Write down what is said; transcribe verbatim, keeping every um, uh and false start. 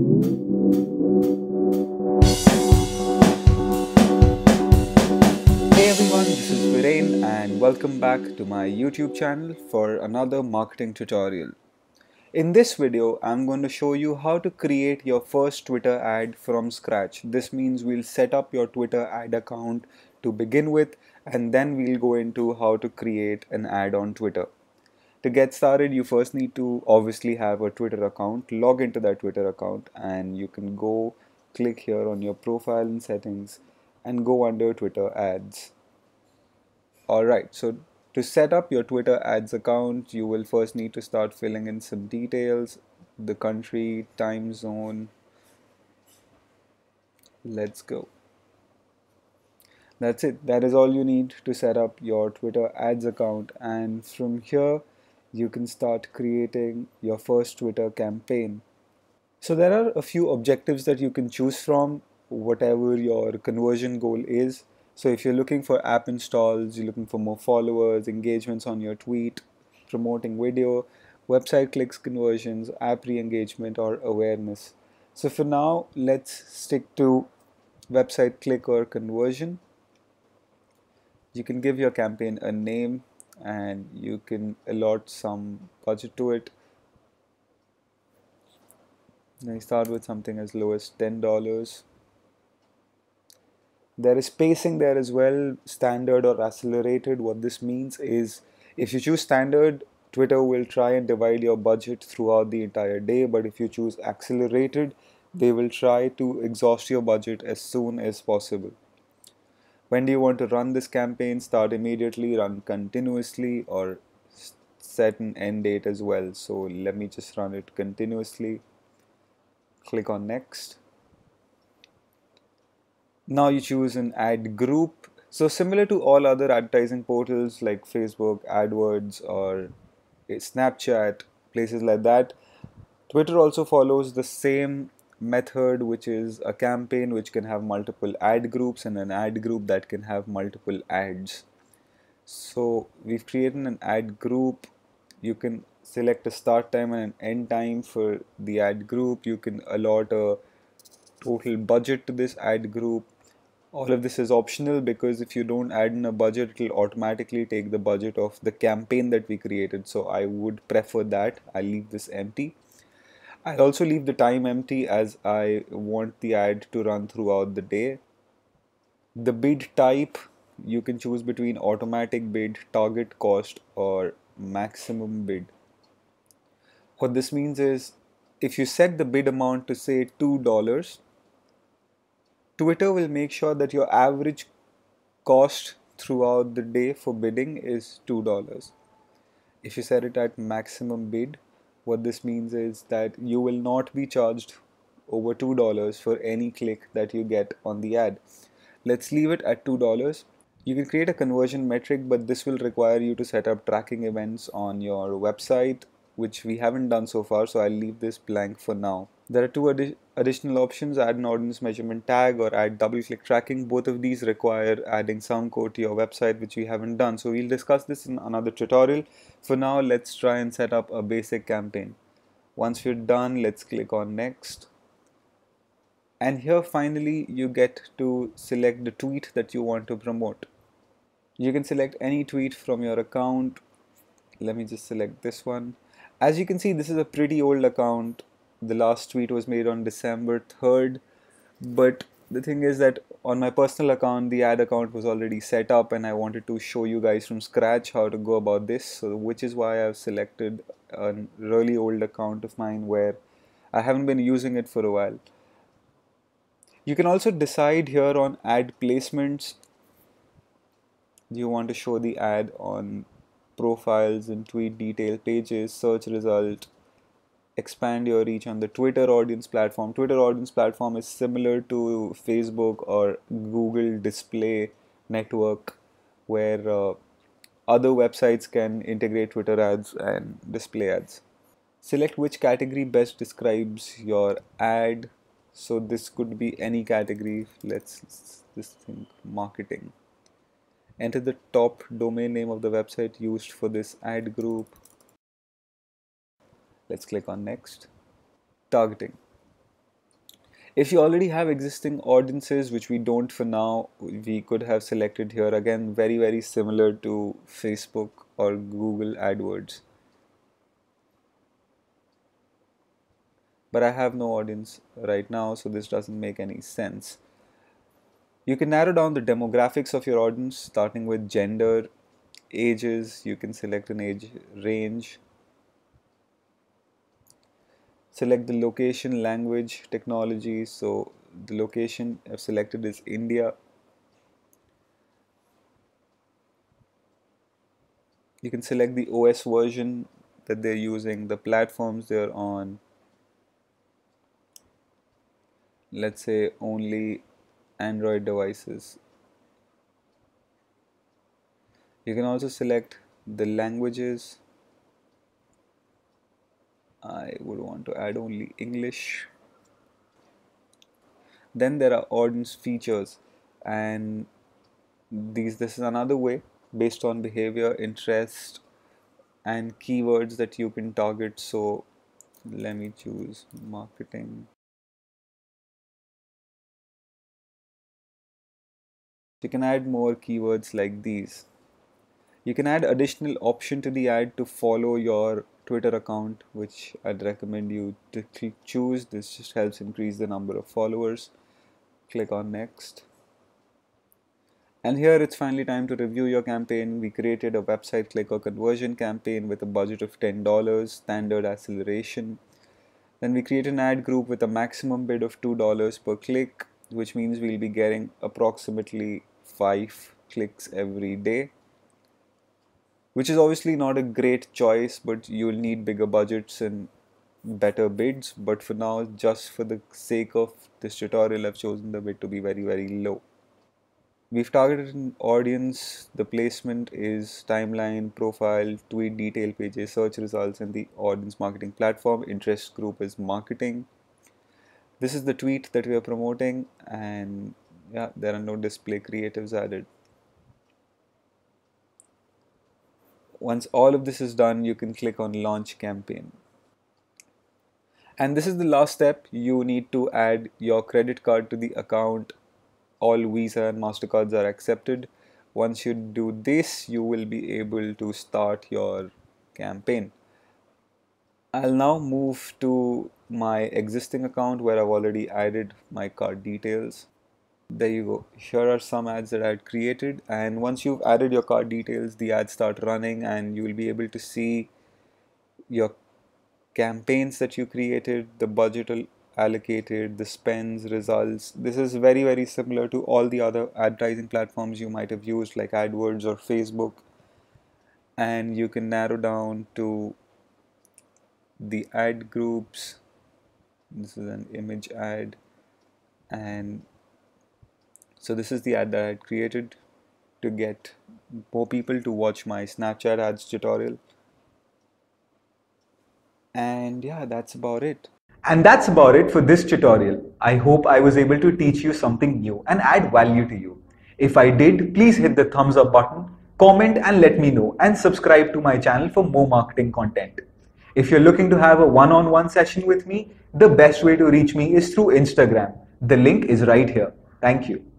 Hey everyone, this is Viren and welcome back to my YouTube channel for another marketing tutorial. In this video, I'm going to show you how to create your first Twitter ad from scratch. This means we'll set up your Twitter ad account to begin with, and then we'll go into how to create an ad on Twitter. To get started, you first need to obviously have a Twitter account. Log into that Twitter account and you can go click here on your profile and settings and go under Twitter ads. Alright, so to set up your Twitter ads account, you will first need to start filling in some details. The country, time zone. Let's go. That's it. That is all you need to set up your Twitter ads account, and from here you can start creating your first Twitter campaign. So there are a few objectives that you can choose from, whatever your conversion goal is. So if you're looking for app installs, you're looking for more followers, engagements on your tweet, promoting video, website clicks, conversions, app re-engagement or awareness. So for now, let's stick to website click or conversion. You can give your campaign a name and you can allot some budget to it. Now you start with something as low as ten dollars. There is spacing there as well, standard or accelerated. What this means is if you choose standard, Twitter will try and divide your budget throughout the entire day, but if you choose accelerated, they will try to exhaust your budget as soon as possible. When do you want to run this campaign? Start immediately, run continuously, or set an end date as well. So let me just run it continuously. Click on next. Now you choose an ad group. So similar to all other advertising portals like Facebook, AdWords, or Snapchat, places like that, Twitter also follows the same method, which is a campaign which can have multiple ad groups and an ad group that can have multiple ads. So we've created an ad group. You can select a start time and an end time for the ad group. You can allot a total budget to this ad group. All of this is optional because if you don't add in a budget, it will automatically take the budget of the campaign that we created. So I would prefer that. I'll leave this empty. I'll also leave the time empty as I want the ad to run throughout the day. The bid type, you can choose between automatic bid, target cost or maximum bid. What this means is if you set the bid amount to say two dollars, Twitter will make sure that your average cost throughout the day for bidding is two dollars. If you set it at maximum bid, what this means is that you will not be charged over two dollars for any click that you get on the ad. Let's leave it at two dollars. You can create a conversion metric, but this will require you to set up tracking events on your website, which we haven't done so far, so I'll leave this blank for now. There are two addi- additional options, add an audience measurement tag or add double-click tracking. Both of these require adding some code to your website, which we haven't done. So we'll discuss this in another tutorial. For now, let's try and set up a basic campaign. Once you're done, let's click on next. And here finally, you get to select the tweet that you want to promote. You can select any tweet from your account. Let me just select this one. As you can see, this is a pretty old account. The last tweet was made on December third, but the thing is that on my personal account, the ad account was already set up and I wanted to show you guys from scratch how to go about this, so which is why I've selected a really old account of mine where I haven't been using it for a while. You can also decide here on ad placements. You want to show the ad on profiles and tweet detail pages, search result, expand your reach on the Twitter audience platform. Twitter audience platform is similar to Facebook or Google display network where uh, other websites can integrate Twitter ads and display ads. Select which category best describes your ad. So this could be any category. Let's just think marketing. Enter the top domain name of the website used for this ad group. Let's click on next. Targeting. If you already have existing audiences, which we don't for now, we could have selected here. Again, very, very similar to Facebook or Google AdWords. But I have no audience right now, so this doesn't make any sense. You can narrow down the demographics of your audience, starting with gender, ages. You can select an age range. Select the location, language, technology. So the location I've selected is India. You can select the O S version that they're using, the platforms they're on. Let's say only Android devices. You can also select the languages. I would want to add only English. Then there are audience features, and these this is another way, based on behavior, interest, and keywords that you can target. So let me choose marketing. You can add more keywords like these. You can add additional option to the ad to follow your Twitter account, which I'd recommend you to choose. This just helps increase the number of followers. Click on next. And here it's finally time to review your campaign. We created a website click or conversion campaign with a budget of ten dollars, standard acceleration. Then we create an ad group with a maximum bid of two dollars per click, which means we'll be getting approximately five clicks every day, which is obviously not a great choice, but you'll need bigger budgets and better bids. But for now, just for the sake of this tutorial, I've chosen the bid to be very, very low. We've targeted an audience. The placement is timeline, profile, tweet, detail pages, search results, and the audience marketing platform. Interest group is marketing. This is the tweet that we are promoting, and yeah, there are no display creatives added. Once all of this is done, you can click on launch campaign. And this is the last step. You need to add your credit card to the account. All Visa and MasterCards are accepted. Once you do this, you will be able to start your campaign. I'll now move to my existing account where I've already added my card details. There you go. Here are some ads that I had created, and once you've added your card details, the ads start running and you will be able to see your campaigns that you created, the budget allocated, the spends, results. This is very, very similar to all the other advertising platforms you might have used, like AdWords or Facebook, and you can narrow down to the ad groups. This is an image ad, and so this is the ad that I had created to get more people to watch my Snapchat ads tutorial. And yeah, that's about it. And that's about it for this tutorial. I hope I was able to teach you something new and add value to you. If I did, please hit the thumbs up button, comment and let me know, and subscribe to my channel for more marketing content. If you're looking to have a one-on-one session with me, the best way to reach me is through Instagram. The link is right here. Thank you.